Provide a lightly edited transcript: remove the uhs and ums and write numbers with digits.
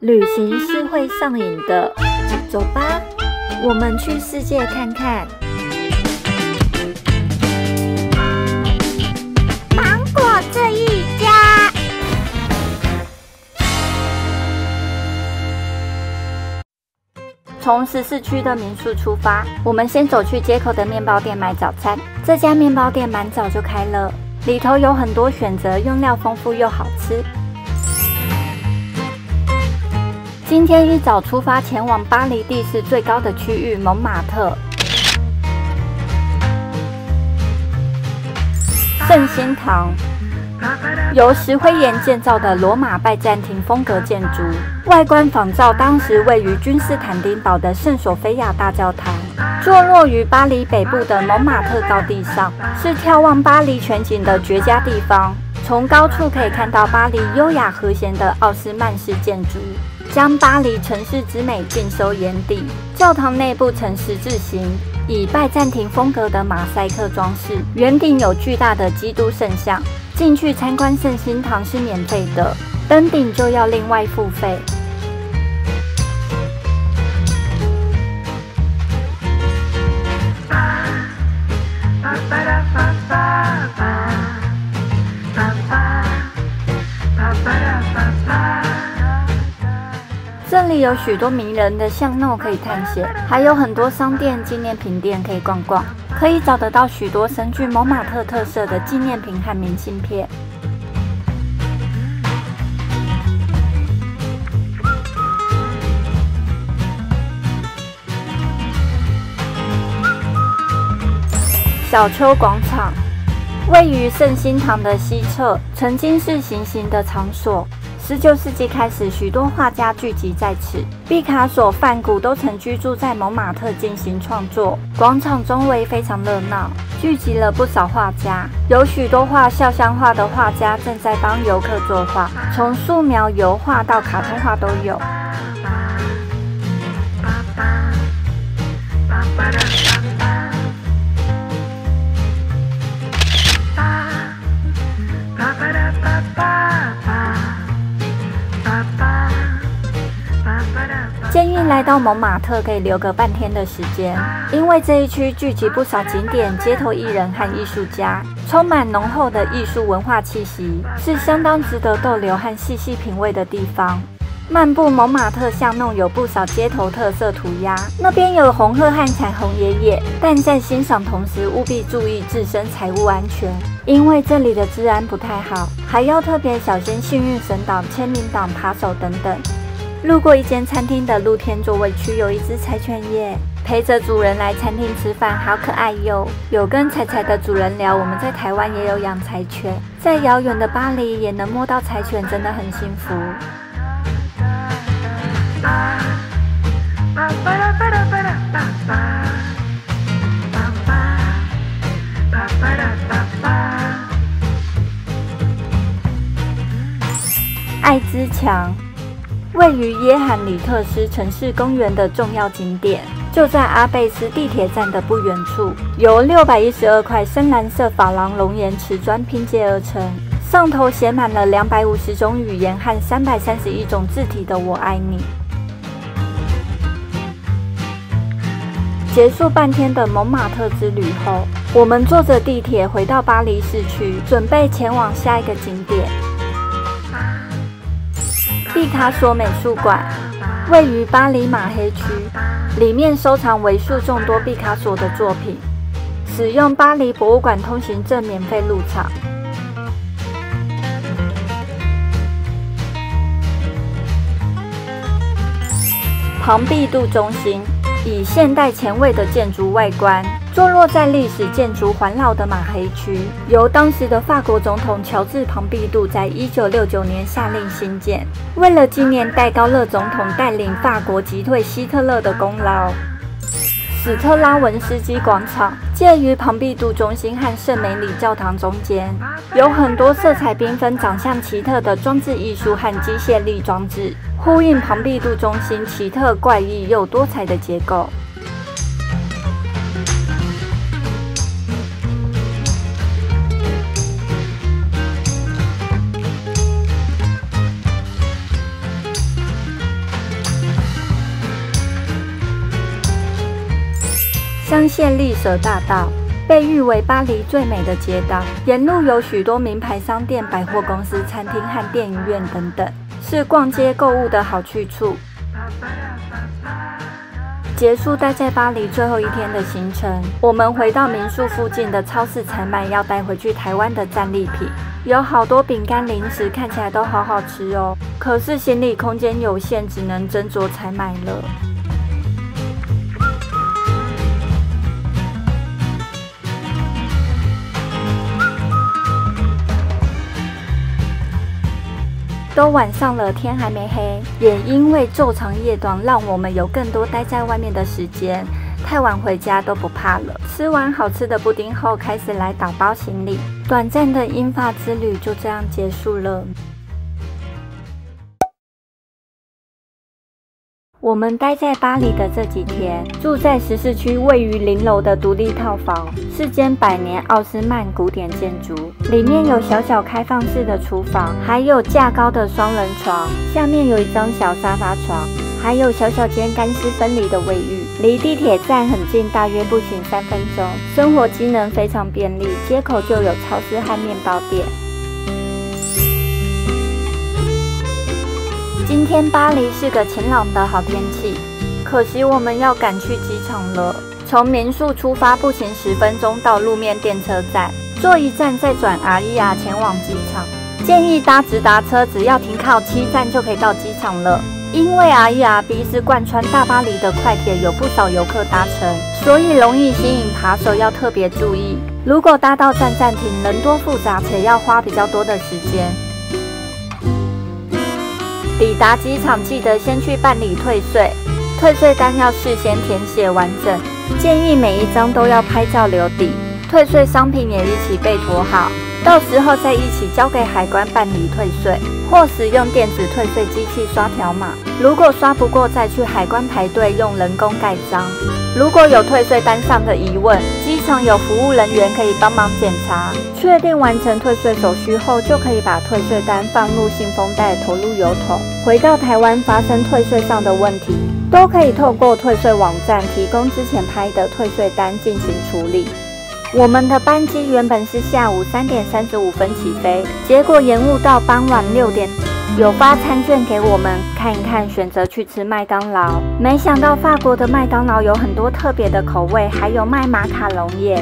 旅行是会上瘾的，走吧，我们去世界看看。芒果这一家，从14区的民宿出发，我们先走去街口的面包店买早餐。这家面包店蛮早就开了，里头有很多选择，用料丰富又好吃。 今天一早出发，前往巴黎地势最高的区域蒙马特。圣心堂，由石灰岩建造的罗马拜占庭风格建筑，外观仿照当时位于君士坦丁堡的圣索菲亚大教堂。坐落于巴黎北部的蒙马特高地上，是眺望巴黎全景的绝佳地方。从高处可以看到巴黎优雅和谐的奥斯曼式建筑。 将巴黎城市之美尽收眼底。教堂内部呈十字形，以拜占庭风格的马赛克装饰，圆顶有巨大的基督圣像。进去参观圣心堂是免费的，登顶就要另外付费。这里有许多名人的巷弄可以探险，还有很多商店、纪念品店可以逛逛，可以找得到许多身具蒙马特特色的纪念品和明信片。小丘广场位于圣心堂的西侧，曾经是行刑的场所。 19世纪开始，许多画家聚集在此，毕卡索、梵谷都曾居住在蒙马特进行创作。广场周围非常热闹，聚集了不少画家，有许多画肖像画的画家正在帮游客作画，从素描、油画到卡通画都有。建议来到蒙马特可以留个半天的时间，因为这一区聚集不少景点、街头艺人和艺术家，充满浓厚的艺术文化气息，是相当值得逗留和细细品味的地方。漫步蒙马特巷弄，有不少街头特色涂鸦，那边有红鹤和彩虹爷爷，但在欣赏同时务必注意自身财务安全，因为这里的治安不太好，还要特别小心幸运神党、签名党、扒手等等。 路过一间餐厅的露天座位区，有一只柴犬耶陪着主人来餐厅吃饭，好可爱哟！有跟柴柴的主人聊，我们在台湾也有养柴犬，在遥远的巴黎也能摸到柴犬，真的很幸福。爱之墙。 位于耶罕里特斯城市公园的重要景点，就在阿贝斯地铁站的不远处，由612块深蓝色珐琅龙岩瓷砖拼接而成，上头写满了250种语言和331种字体的“我爱你”。结束半天的蒙马特之旅后，我们坐着地铁回到巴黎市区，准备前往下一个景点。 毕卡索美术馆位于巴黎马黑区，里面收藏为数众多毕卡索的作品。使用巴黎博物馆通行证免费入场。庞毕度中心以现代前卫的建筑外观，坐落在历史建筑环绕的马黑区，由当时的法国总统乔治·庞毕度在1969年下令兴建。 为了纪念戴高乐总统带领法国击退希特勒的功劳，史特拉文斯基广场介于庞毕度中心和圣梅里教堂中间，有很多色彩缤纷、长相奇特的装置艺术和机械力装置，呼应庞毕度中心奇特、怪异又多彩的结构。香榭丽舍大道被誉为巴黎最美的街道，沿路有许多名牌商店、百货公司、餐厅和电影院等等，是逛街购物的好去处。结束待在巴黎最后一天的行程，我们回到民宿附近的超市采买要带回去台湾的战利品，有好多饼干零食，看起来都好好吃哦。可是行李空间有限，只能斟酌采买了。都晚上了，天还没黑，也因为昼长夜短，让我们有更多待在外面的时间。太晚回家都不怕了。吃完好吃的布丁后，开始来打包行李。短暂的英法之旅就这样结束了。我们待在巴黎的这几天，住在十四区位于0楼的独立套房，是间100年奥斯曼古典建筑，里面有小小开放式的厨房，还有架高的双人床，下面有一张小沙发床，还有小小间干湿分离的卫浴，离地铁站很近，大约步行3分钟，生活机能非常便利，街口就有超市和面包店。今天巴黎是个晴朗的好天气，可惜我们要赶去机场了。从民宿出发，步行10分钟到路面电车站，坐一站再转 RER 前往机场。建议搭直达车，只要停靠7站就可以到机场了。因为 RERB 是贯穿大巴黎的快铁，有不少游客搭乘，所以容易吸引扒手，要特别注意。如果搭到站暂停，人多复杂且要花比较多的时间。抵达机场记得先去办理退税，退税单要事先填写完整，建议每一张都要拍照留底，退税商品也一起备妥好，到时候再一起交给海关办理退税，或使用电子退税机器刷条码，如果刷不过再去海关排队用人工盖章。如果有退税单上的疑问，机场有服务人员可以帮忙检查，确定完成退税手续后，就可以把退税单放入信封袋，投入邮筒。回到台湾发生退税上的问题，都可以透过退税网站提供之前拍的退税单进行处理。我们的班机原本是下午3点35分起飞，结果延误到傍晚6点。有发餐券给我们看一看，选择去吃麦当劳。没想到法国的麦当劳有很多特别的口味，还有卖马卡龙耶。